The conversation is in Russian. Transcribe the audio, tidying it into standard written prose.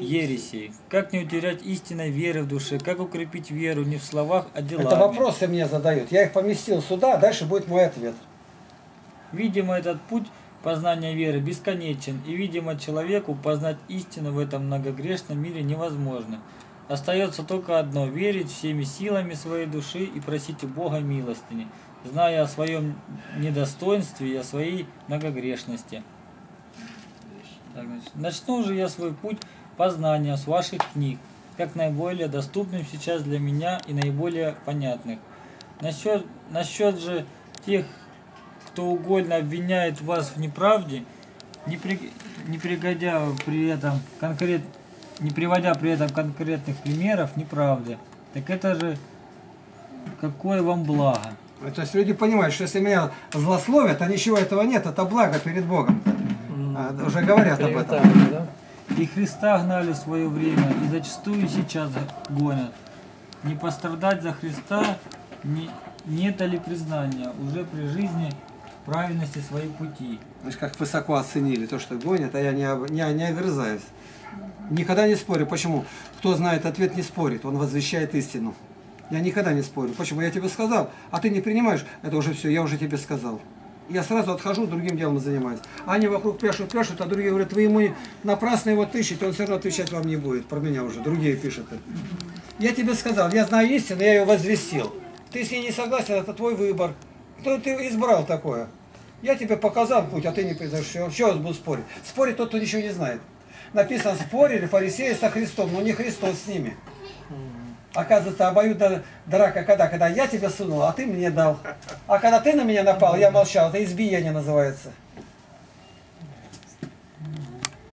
ересей? Как не утерять истинной веры в душе? Как укрепить веру не в словах, а делах? Это вопросы мне задают. Я их поместил сюда, а дальше будет мой ответ. Видимо, этот путь познания веры бесконечен, и, видимо, человеку познать истину в этом многогрешном мире невозможно. Остается только одно – верить всеми силами своей души и просить у Бога милостыни, зная о своем недостоинстве и о своей многогрешности. Так, значит, начну же я свой путь познания с ваших книг, как наиболее доступных сейчас для меня и наиболее понятных. Насчет же тех, кто угольно обвиняет вас в неправде, не приводя при этом конкретных примеров неправды, так это же какое вам благо. То есть люди понимают, что если меня злословят, а ничего этого нет, это благо перед Богом. Уже говорят об этом. Да? И Христа гнали в свое время, и зачастую сейчас гонят. Не пострадать за Христа, нет ли признания уже при жизни правильности своей пути. Знаешь, как высоко оценили то, что гонят, а я не огрызаюсь. Никогда не спорю. Почему? Кто знает ответ, не спорит. Он возвещает истину. Я никогда не спорю. Почему? Я тебе сказал, а ты не принимаешь. Это уже все, я уже тебе сказал. Я сразу отхожу, другим делом занимаюсь. Они вокруг пляшут, а другие говорят, вы ему напрасно его тыщите, он все равно отвечать вам не будет. Про меня уже другие пишут. Я тебе сказал, я знаю истину, я ее возвестил. Ты с ней не согласен, это твой выбор. Кто ты избрал такое? Я тебе показал путь, а ты не признаешь. Еще раз буду спорить. Спорит тот, кто ничего не знает. Написано, спорили фарисеи со Христом, но не Христос с ними. Оказывается, обоюдная драка когда я тебе сунул, а ты мне дал. А когда ты на меня напал, я молчал. Это избиение называется.